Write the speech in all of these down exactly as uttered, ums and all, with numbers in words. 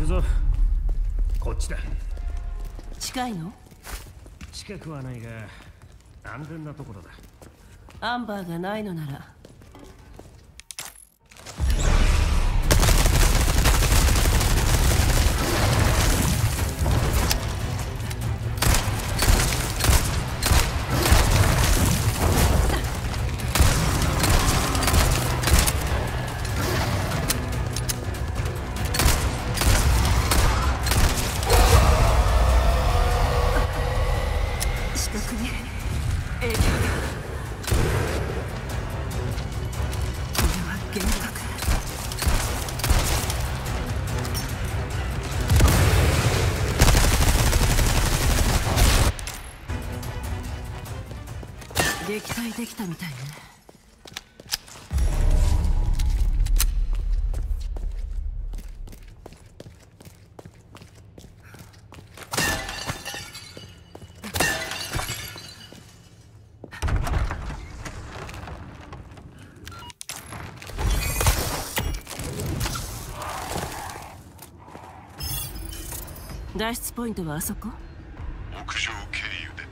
くぞ。こっちだ。近いの？近くはないが安全なところだ。アンバーがないのなら。撃退できたみたいね。脱出ポイントはあそこ？屋上経由で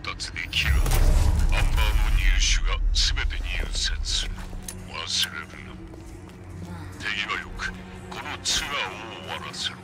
到達できる。が全てに優先する。忘れるな。手際よくこのツアーを終わらせろ。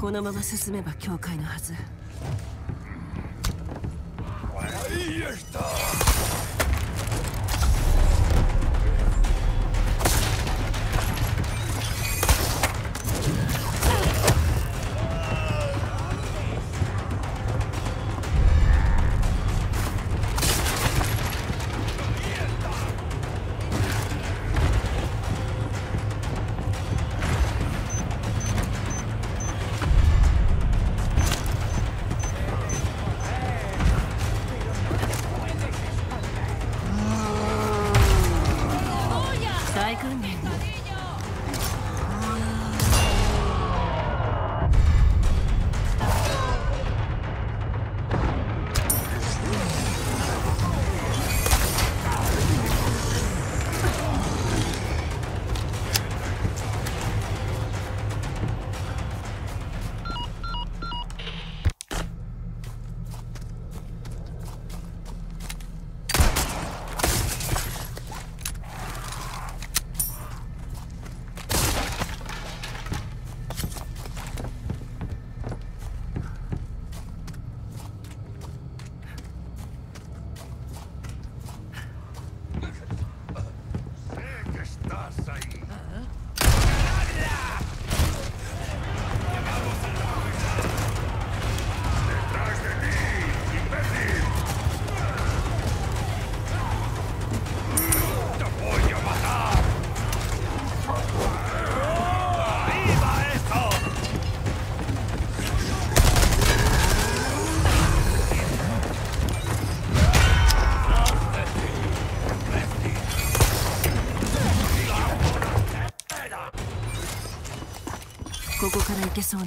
このまま進めば教会のはず。こから行けそうね。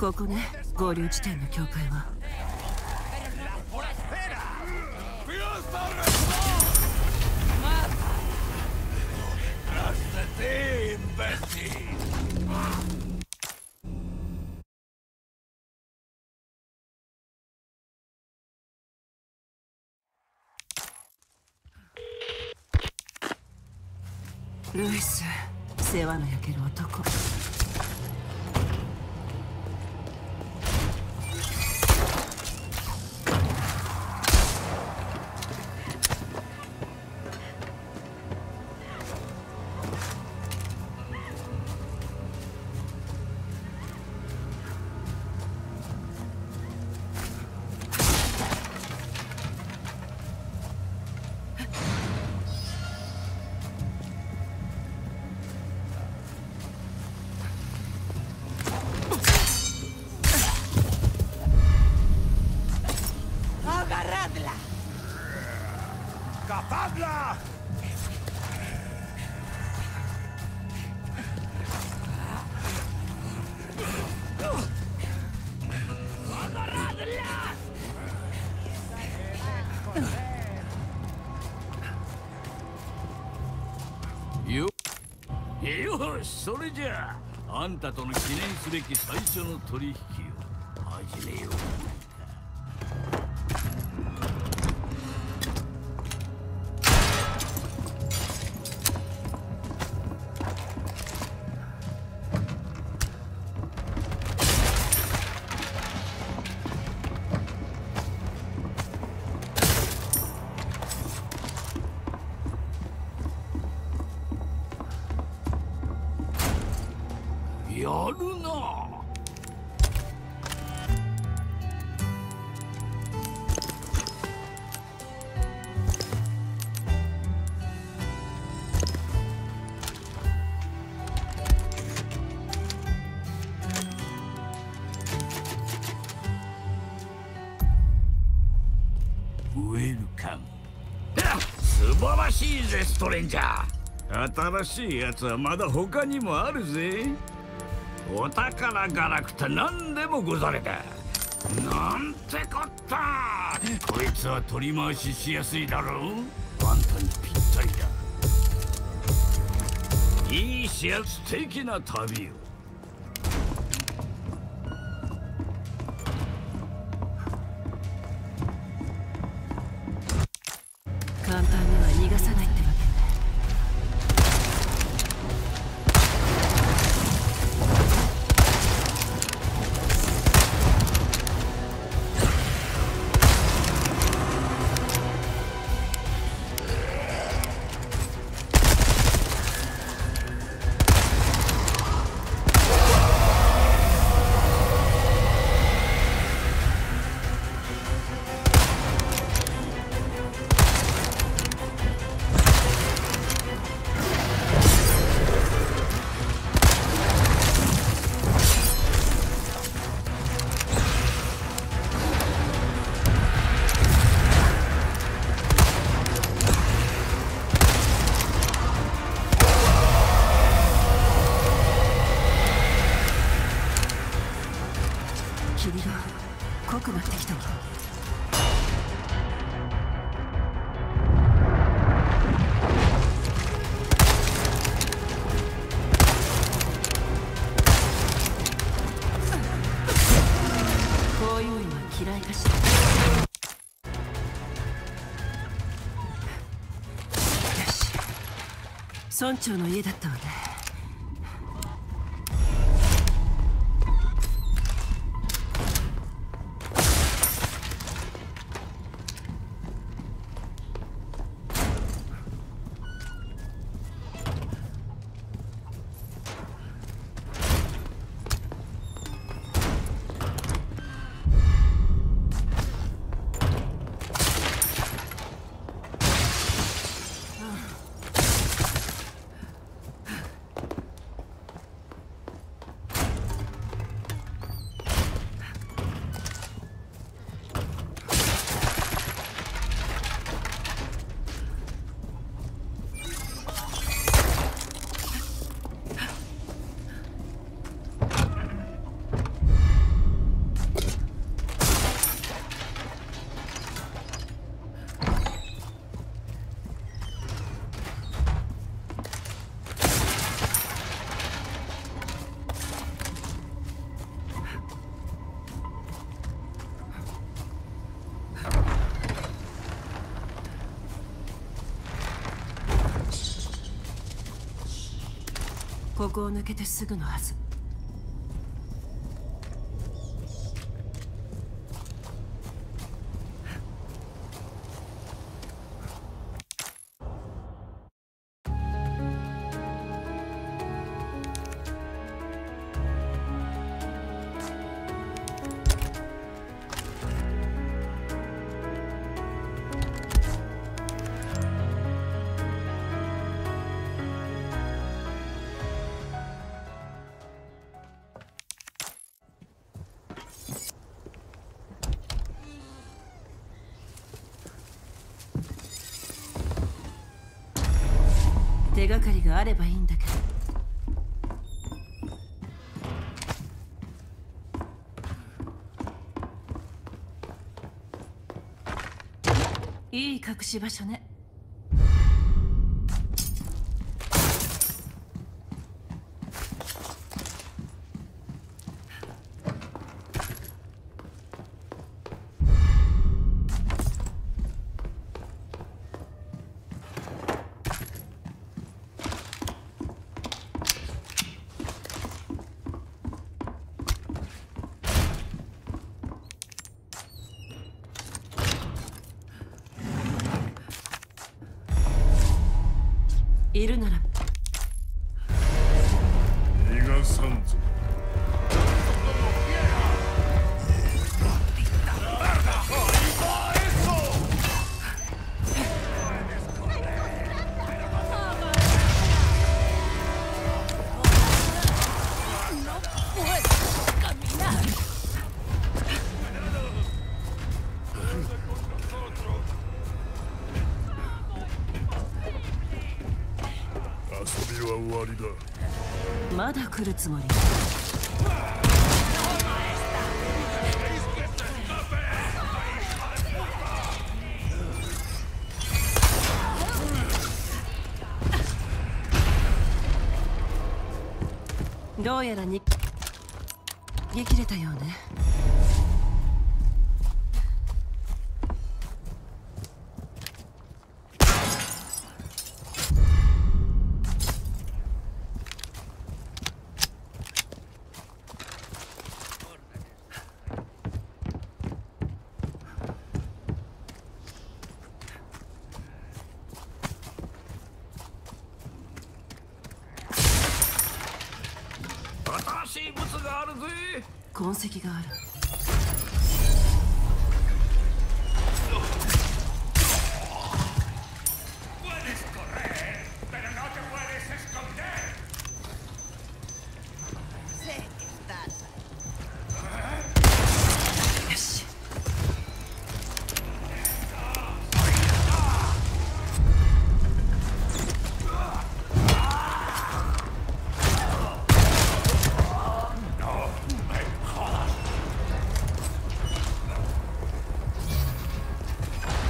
ここね、合流地点の境界は。ルイス、世話の焼ける男。それじゃあ、あんたとの記念すべき最初の取引を始めよう。ストレンジャー、新しいやつはまだ他にもあるぜ。お宝がなくて何でもござれだ。なんてこったこいつは取り回ししやすいだろう。あんたにぴったりだ。いい視圧的な旅よ。濃くなってきた。嫌いだし。よし、村長の家だったわね。ここを抜けてすぐのはず。手がかりがあればいいんだけど。いい隠し場所ね。いるなら逃がさんぞ。まだ来るつもり。どうやらに逃げ切れたようね。痕跡がある。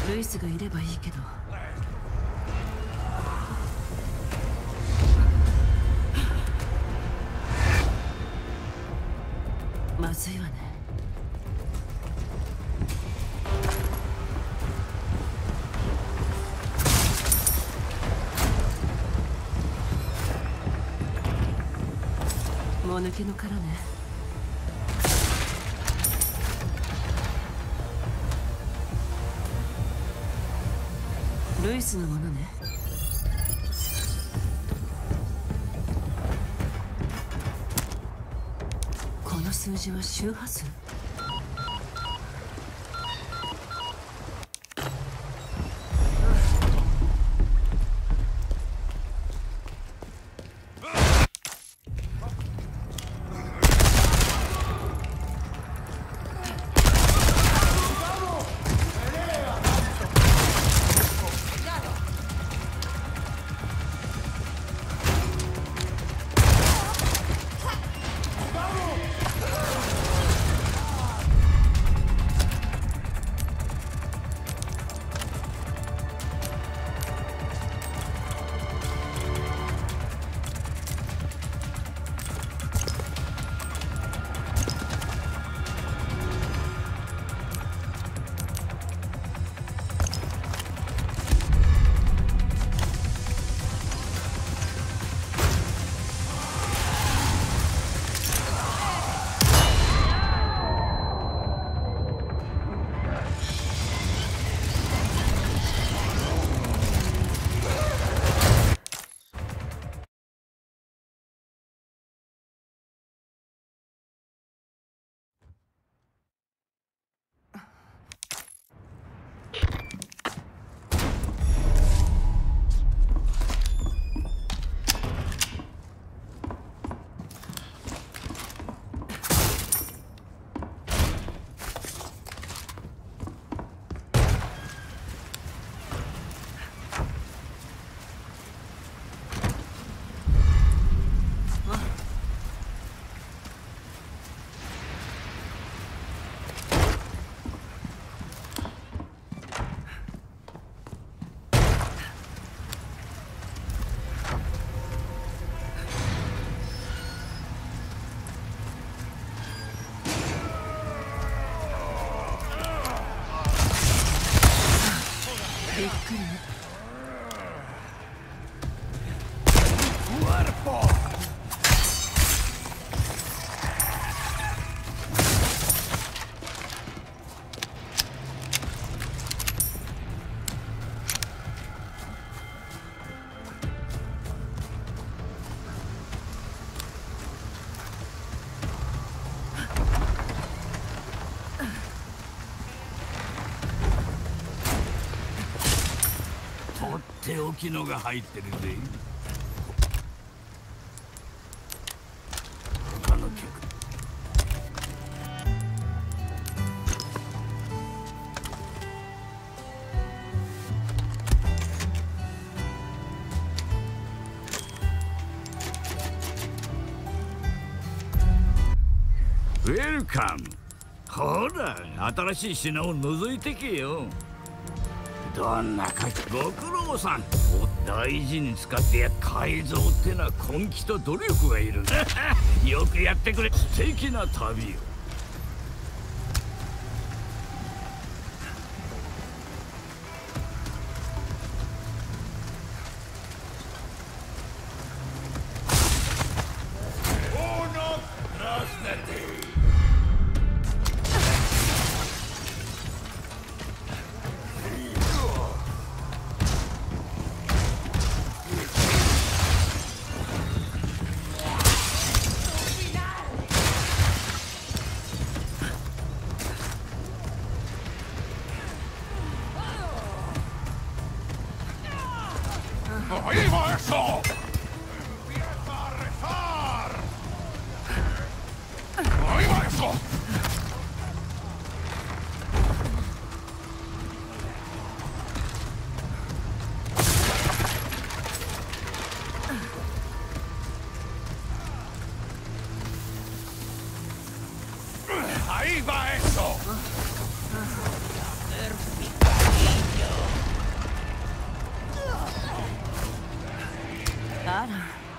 ルイスがいればいいけど。まずいわね。を抜け抜からね。ルイスのものね。この数字は周波数。大きいのが入ってるぜ。他の客。ウェルカム。ほら、新しい品を覗いてけよ。どんなかご苦労さん、お大事に使ってや。改造ってのは根気と努力がいるんだ。よくやってくれ、素敵な旅を。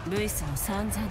ルイスの散々ね。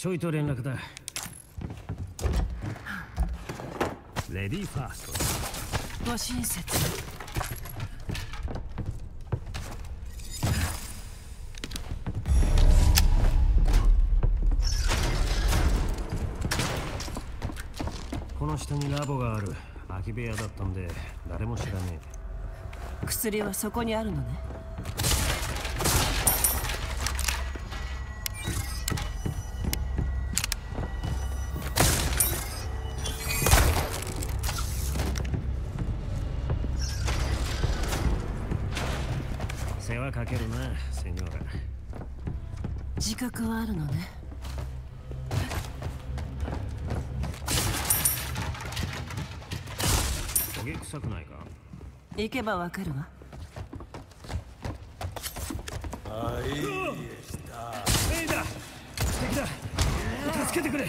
ちょいと連絡だ。レディーファースト。ご親切。この下にラボがある。空き部屋だったんで誰も知らねえ。薬はそこにあるのね。世話かけるな、セニョーラ。自覚はあるのね。焦げ臭くないか？行けばわかるわ。あ、いいした。えいだ。敵だ。助けてくれ。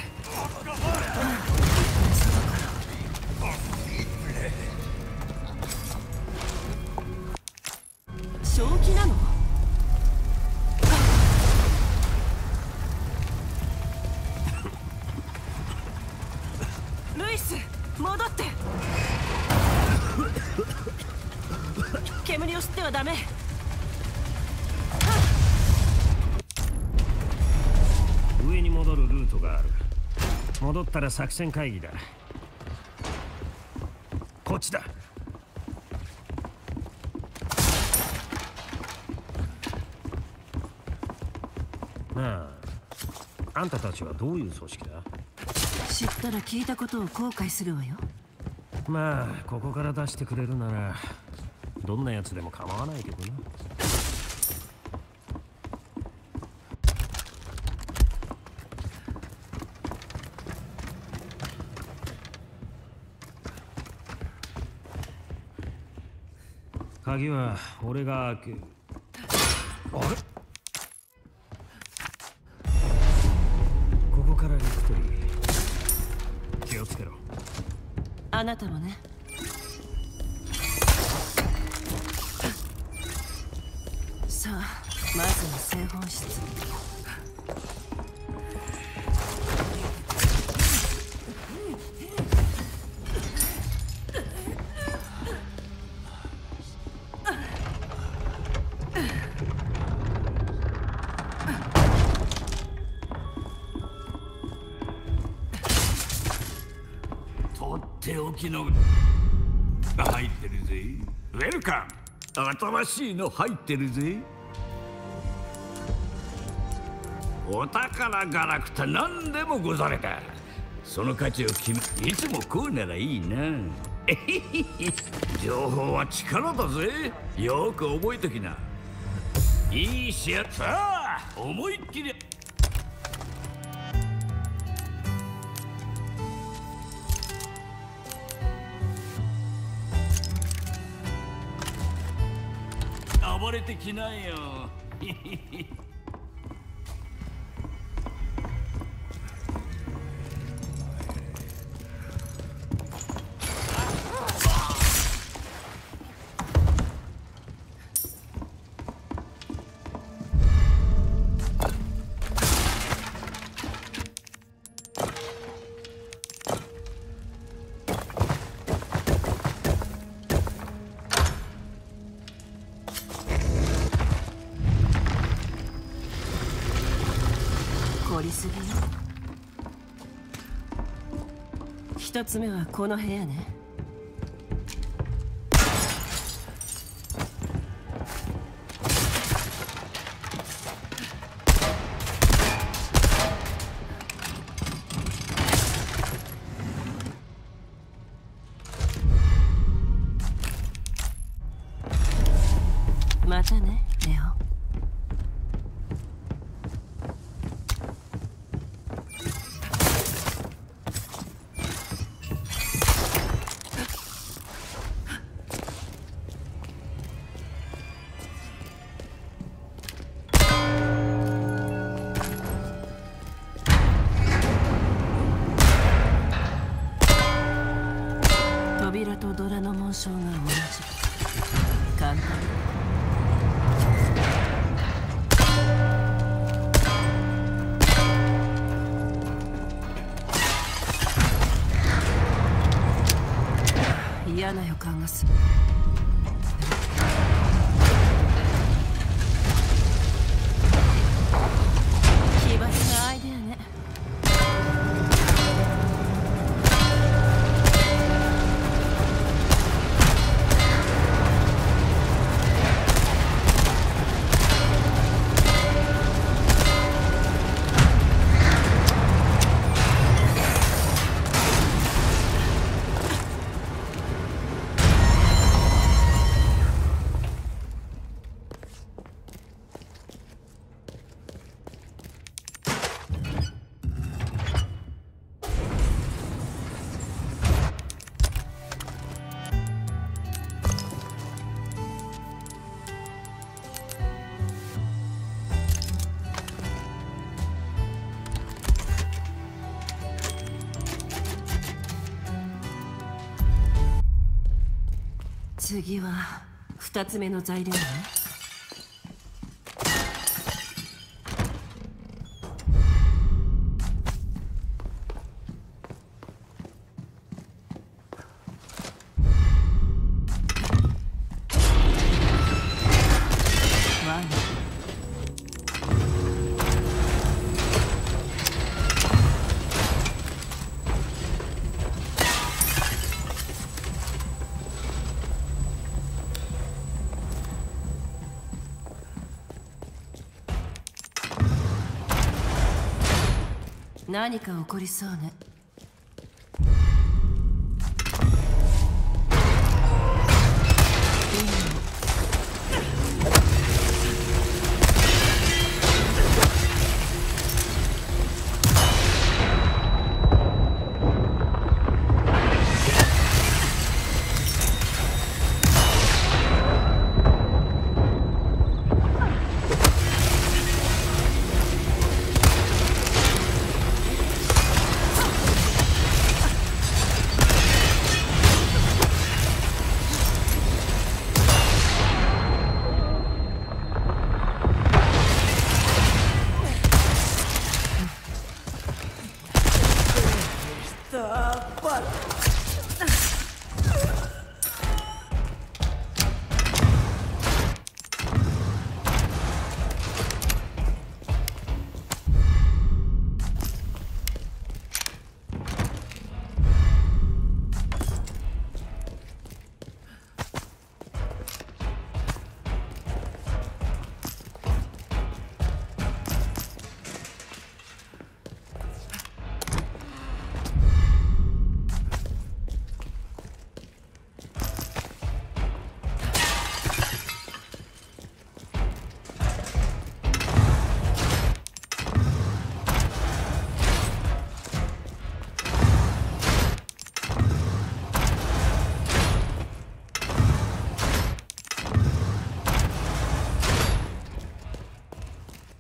正気なの？ルイス、戻って。煙を吸ってはダメ。上に戻るルートがある。戻ったら作戦会議だ。こっちだ。ああ、あんたたちはどういう組織だ？知ったら聞いたことを後悔するわよ。まあここから出してくれるならどんなやつでも構わないけどな。鍵は俺が開ける。あれ？あなたもね。さあ、まずは製本室。入ってるぜ。ウェルカム。新しいの入ってるぜ。お宝がなくて何でもござれだ。その価値を決め、いつもこうならいいな。えへへへ。情報は力だぜ。よく覚えときな。いいしやつ。ああ、思いっきり。暴れてきないよ。一つ目はこの部屋ね。またね、レオ。探す。奇抜なアイデアね。次は二つ目の材料ね。何か起こりそうね。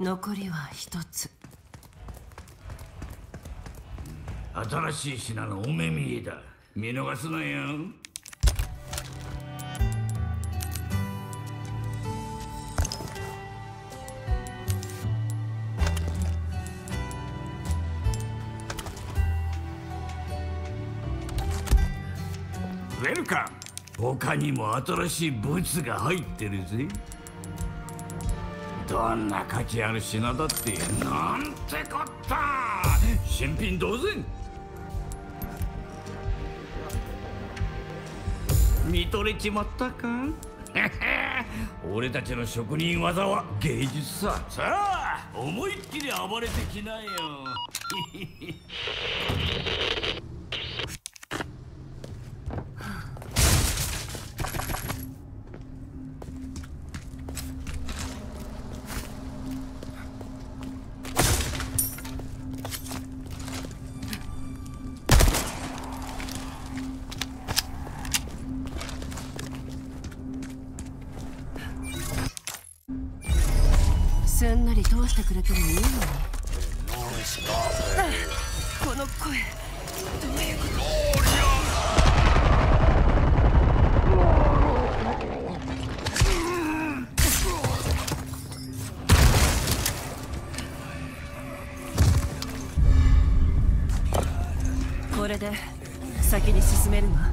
残りは一つ。新しい品のお目見えだ。見逃すなよ。ウェルカム。他にも新しいブツが入ってるぜ。どんな価値ある品だってなんてこった。新品同然。見とれちまったか。俺たちの職人技は芸術さ。さあ思いっきり暴れてきなよ。すんなり通してくれてもいいのに。この声どういうこと。これで先に進めるわ。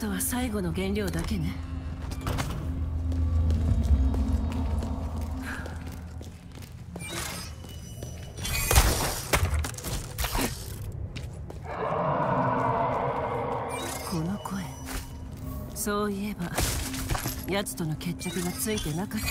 とは最後の原料だけね。この声、そういえば奴との決着がついてなかった。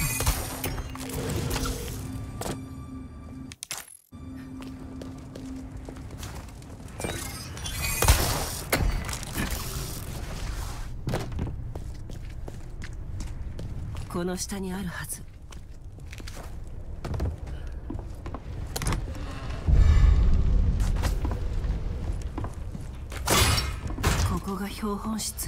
この下にあるはず。ここが標本室。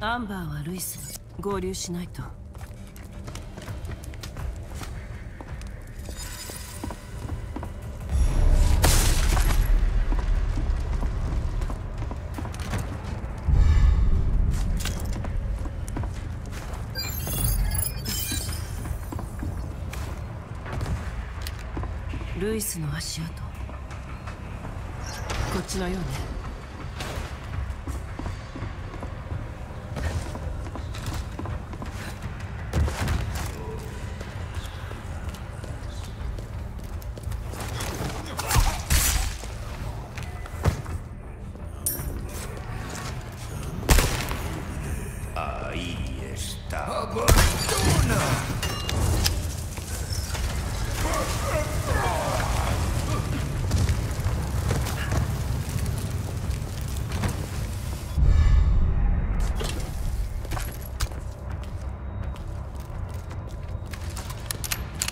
アンバーはルイス、合流しないと。ルイスの足跡、こっちのようね。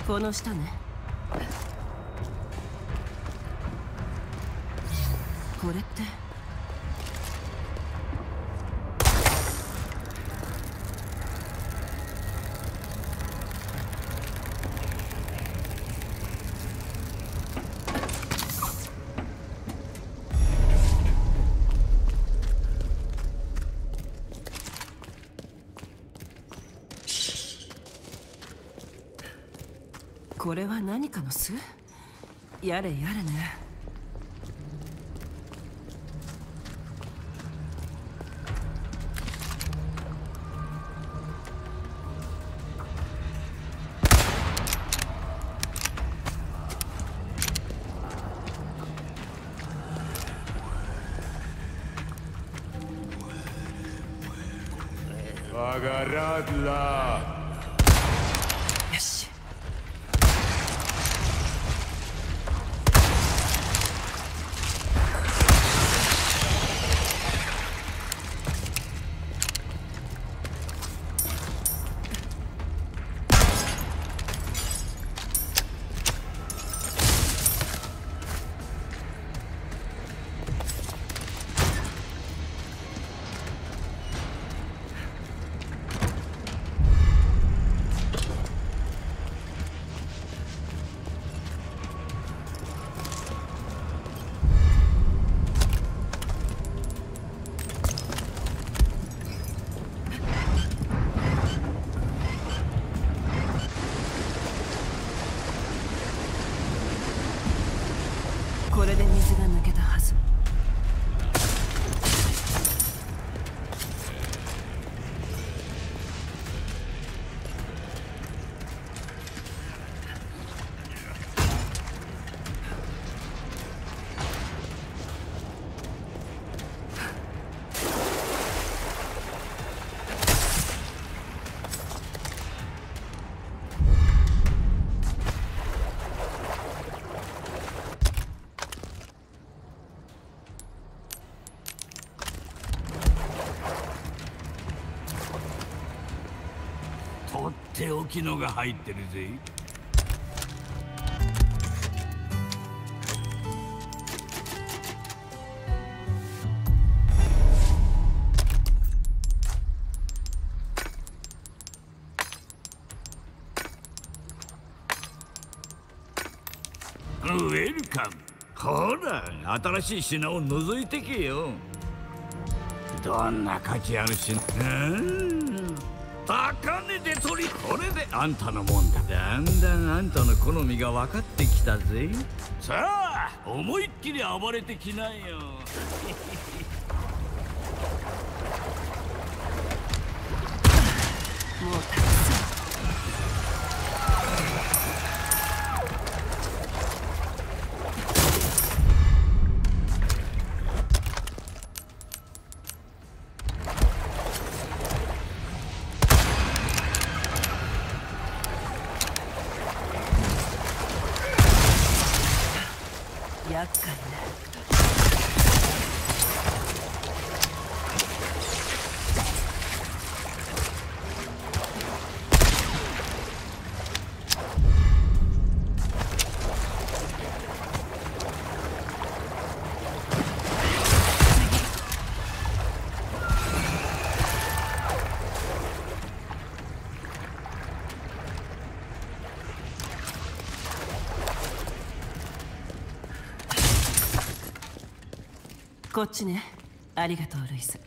この下ね。これってこれは何かの巣？やれやれね。手置きのが入ってるぜ。ウェルカム。ほら、新しい品を覗いてけよ。どんな価値ある品。高値で取り、これであんたのもんだ。だんだんあんたの好みが分かってきたぜ。さあ、思いっきり暴れてきなよ。もうたくさん。こっちね。ありがとうルイス。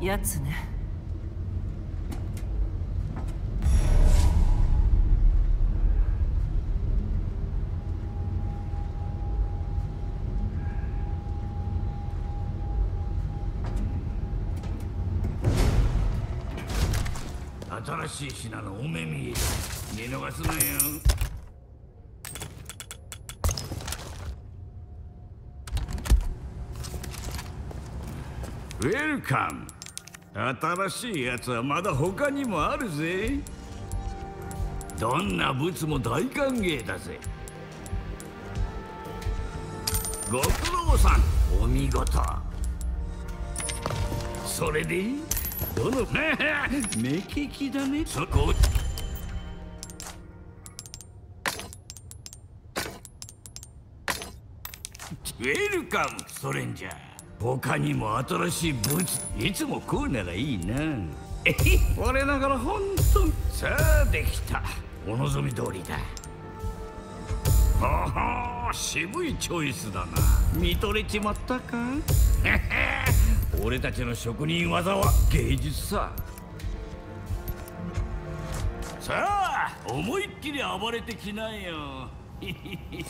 やつね。新しい品のお目見え、見逃すなよ。ウェルカム。新しいやつはまだ他にもあるぜ。どんなブツも大歓迎だぜ。ご苦労さん、お見事。それでどの目利きだね。そこウェルカムソレンジャー。他にも新しいブツ。いつもこうならいいな。えひ、我ながら本当。さあ、できた。お望み通りだ。ほほ、渋いチョイスだな。見とれちまったか。俺たちの職人技は芸術さ。さあ、思いっきり暴れてきなよ。ひひひ。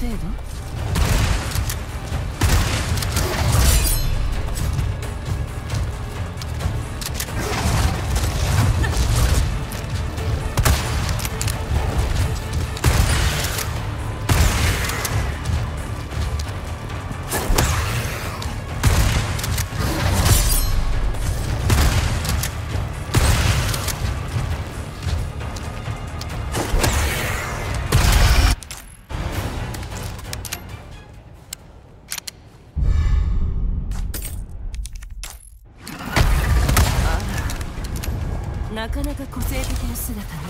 程度？なかなか個性的な姿ね。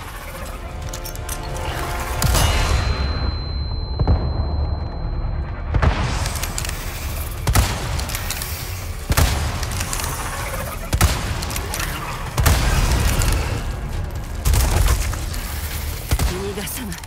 逃がさない。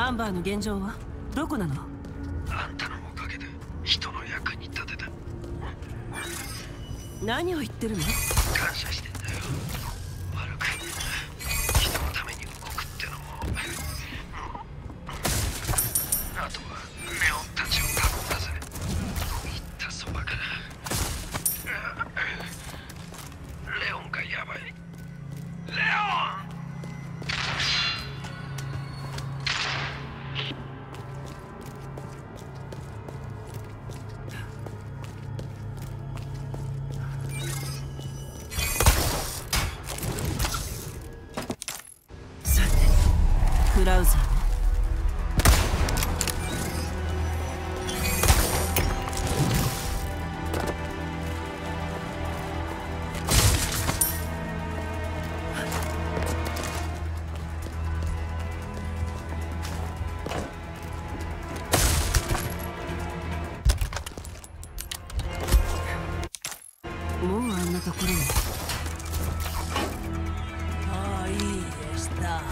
アンバーの現状はどこなの？あんたのおかげで人の役に立てた。何を言ってるの？感謝してんだよ。悪く人のために動くってのも。あとはネオンたちを囲んだぜ。行ったそばからレオンがやばい。レオン！クラウザーね。もうあんなところに。ああ、いいでした。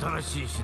新しいし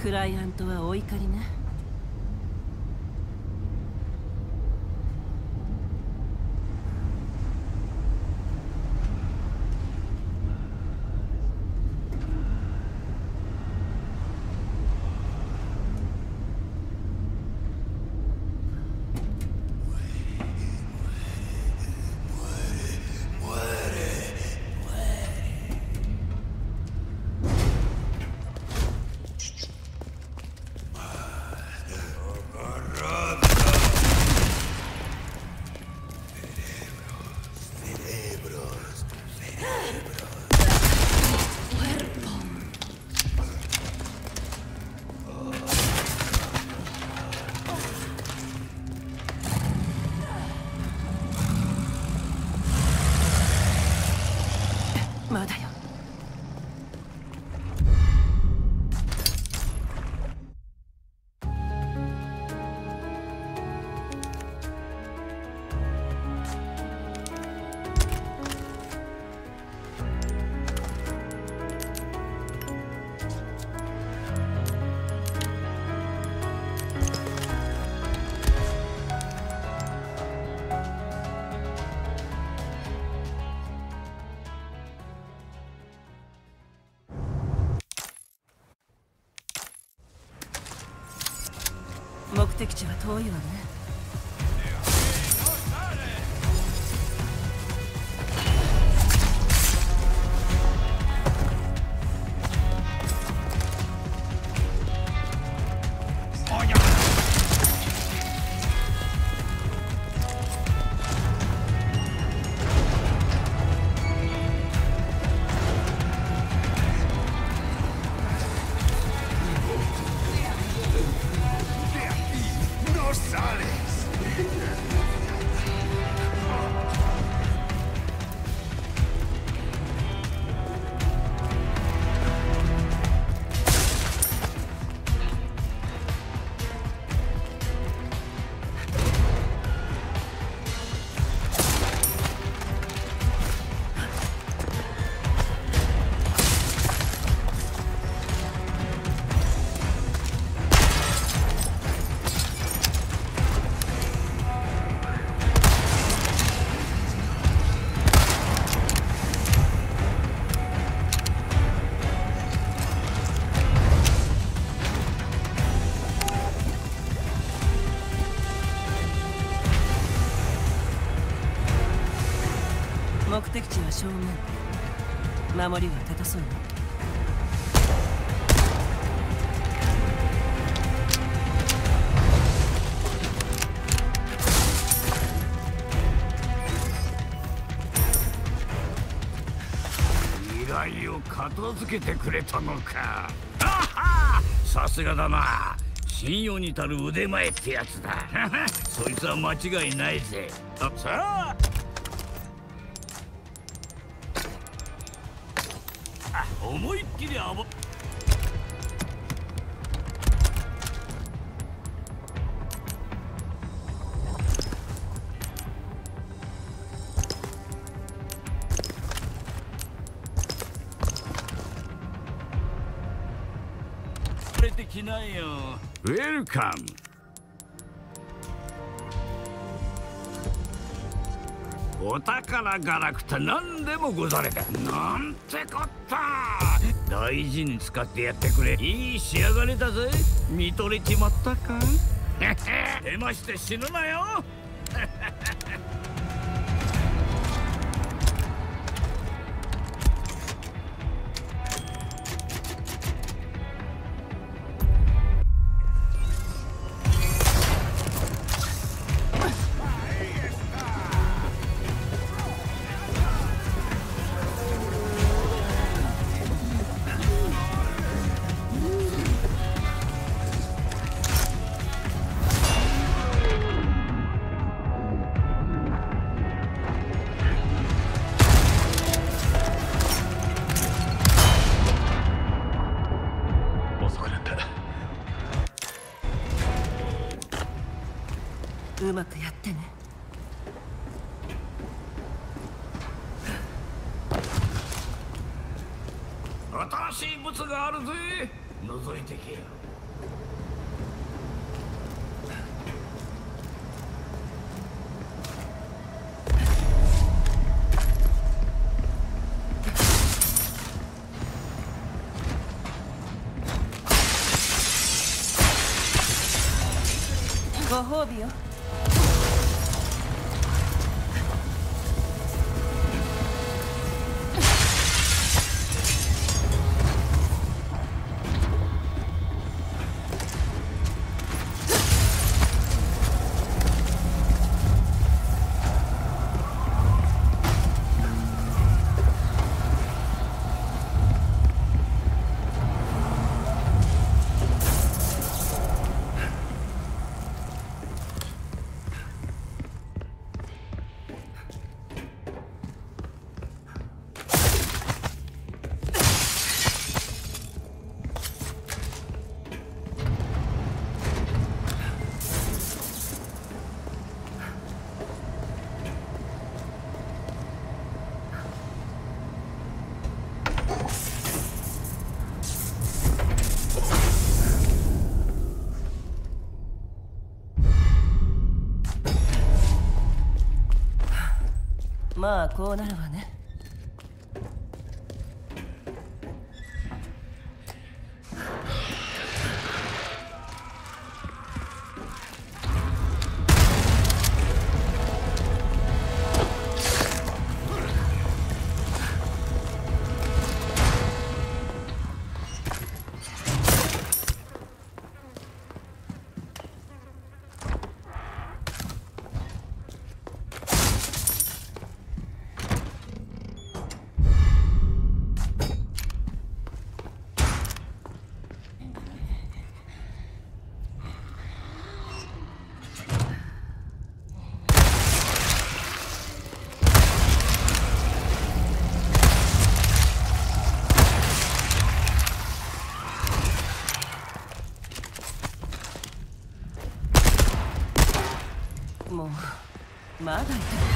クライアントはお怒りね。目的地は遠いわね。目的地は正面。守りは堅そうだ。依頼を片付けてくれたのか。あはさすがだな。信用に足る腕前ってやつだ。そいつは間違いないぜ。あ、さあ思いっきりあぼ。これできないよ。ウェルカム。お宝がなくて何でもござれだ。なんてこった。大事に使ってやってくれ。いい仕上がりだぜ。見とれちまったか。出まして死ぬなよ。うまくやってね。新しい物があるぜ。覗いてけよ。ご褒美よ。まあこうなるわね。まだいた。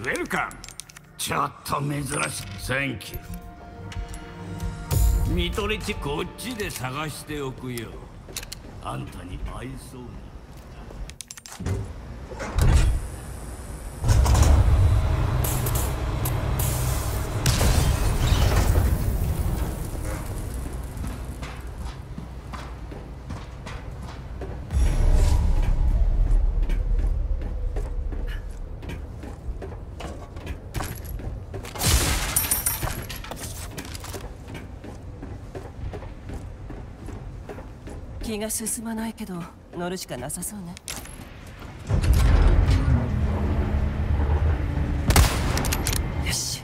ウェルカム。ちょっと珍しい。サンキュー。見とれちこっちで探しておくよ。あんたに合いそうな。気が進まないけど乗るしかなさそうね。よし。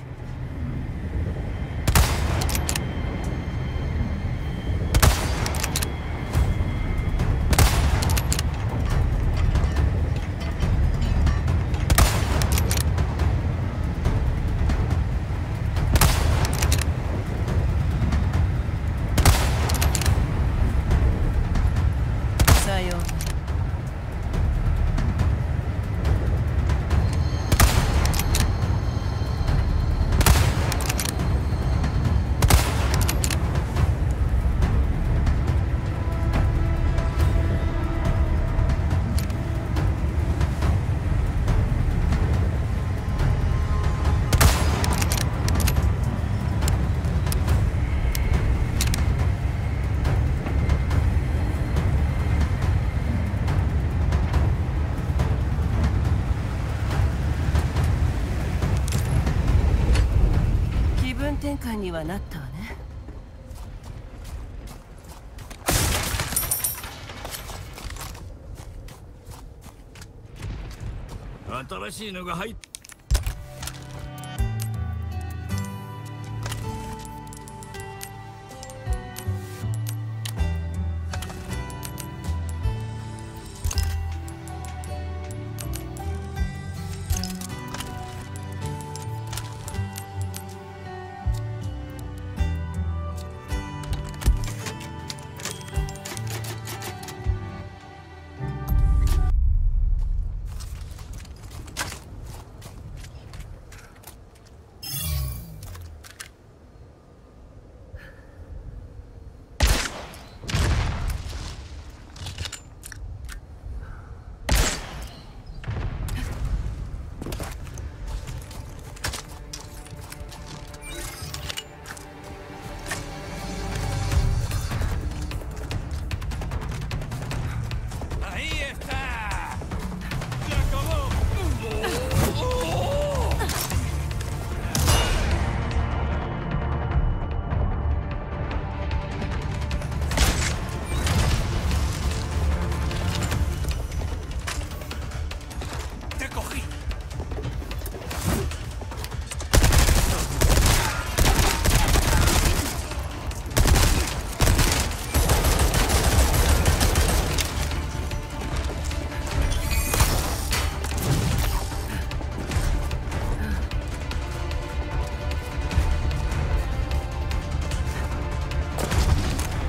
感にはなったわね。新しいのが入っ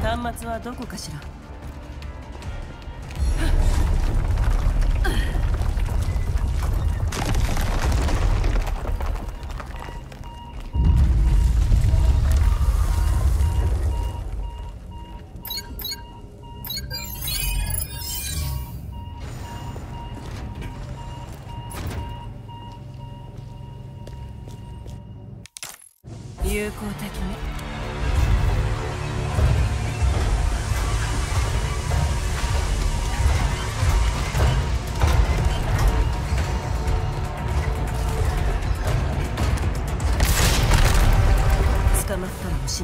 端末はどこかしら。有効的ね。し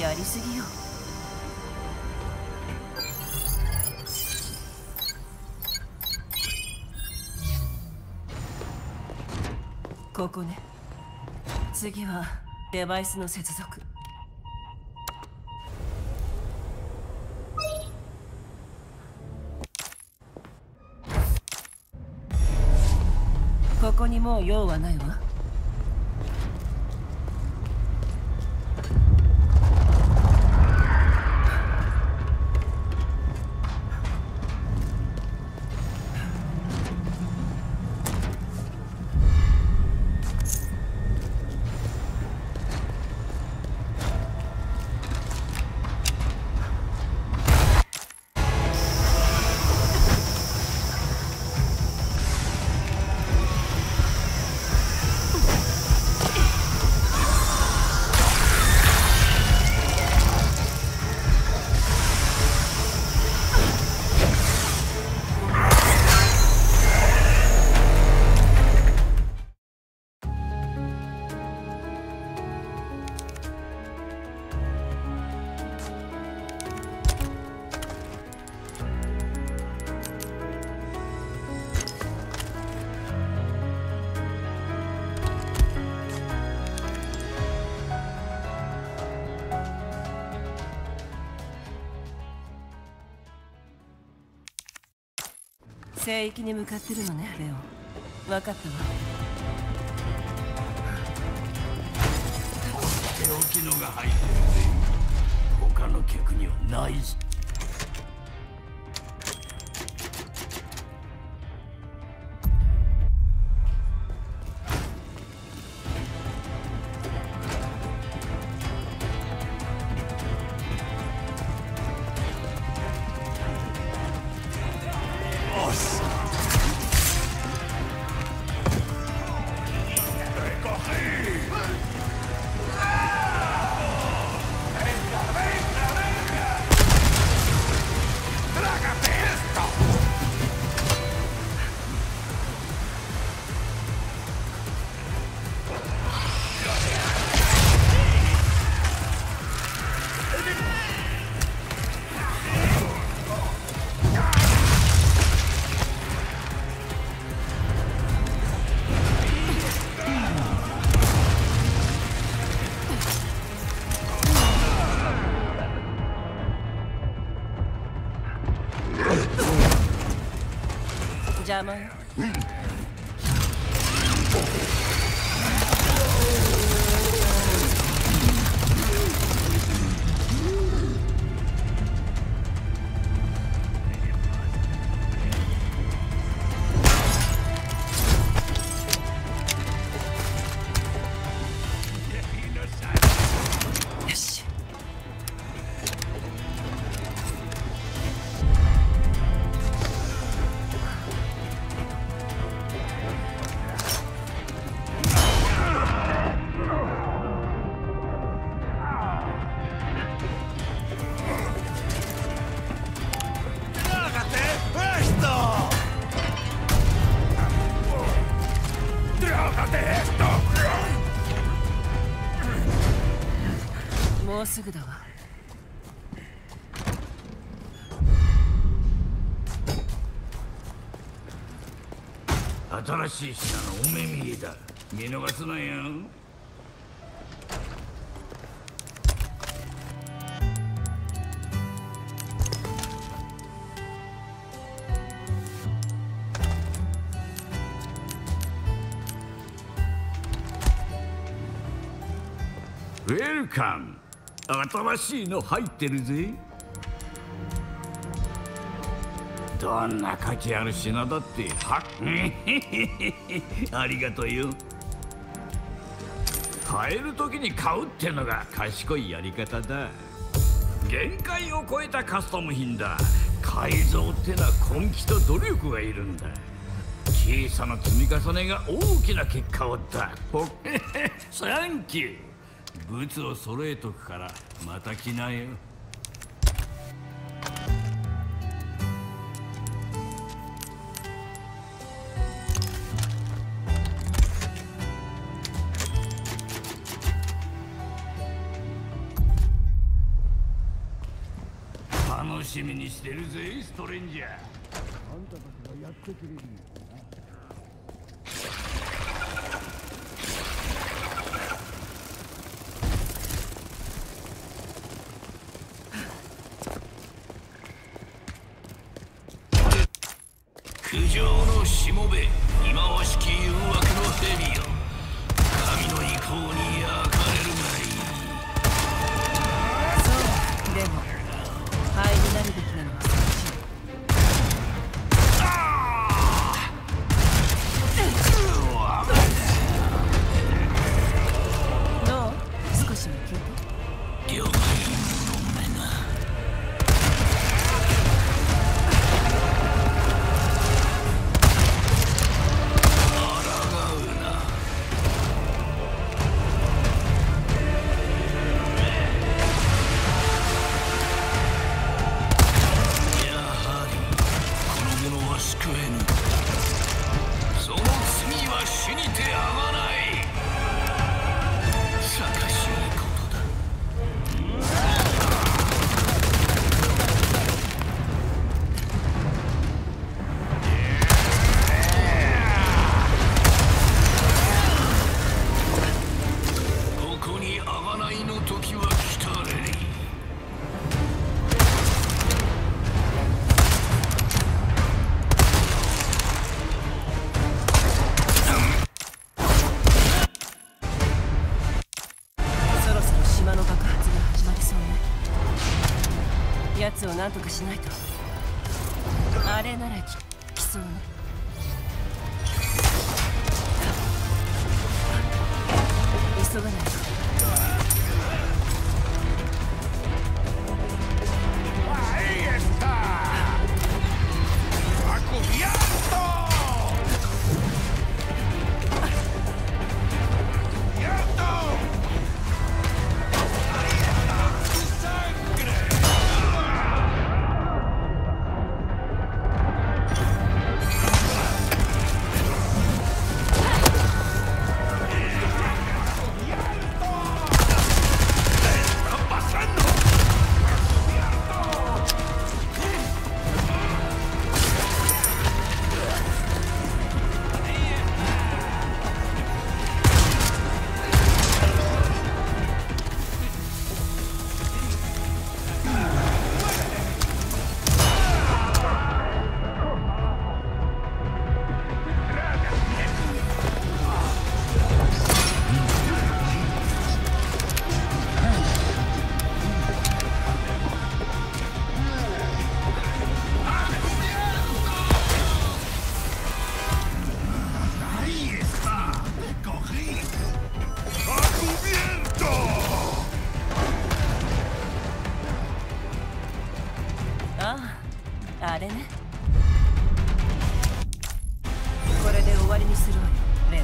やりすぎよ。ここね。次はデバイスの接続。ここにもう用はないわ。聖域に向かってるのね、レオン。分かったわ。とっておきのが入ってるぜ。他の客にはないぞ。邪魔よ。もうすぐだわ。新しい品のお目見えだ。見逃すなよ。ウェルカム。新しいの入ってるぜ。どんな価値ある品だってはありがとうよ。買える時に買うってのが賢いやり方だ。限界を超えたカスタム品だ。改造ってのは根気と努力がいるんだ。小さな積み重ねが大きな結果を出す。サンキュー。ブツを揃えとくからまた来なよ。楽しみにしてるぜ、ストレンジャー。あんたたちがやってくれるよ。苦情のしもべ、忌まわしき誘惑の蛇よ、神の意向に焼かれるがいい。そう、でも灰になるべきなのはそっち。ああどう、少しも聞いて。了解。をなんとかしないと。あれならききそうね。急がないと。あれね、これで終わりにするわよ、レン。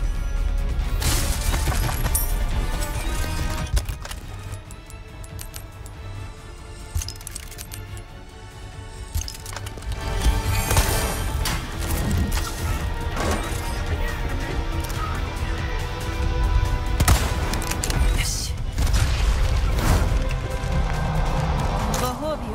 よし、ご褒美よ。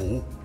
Oh.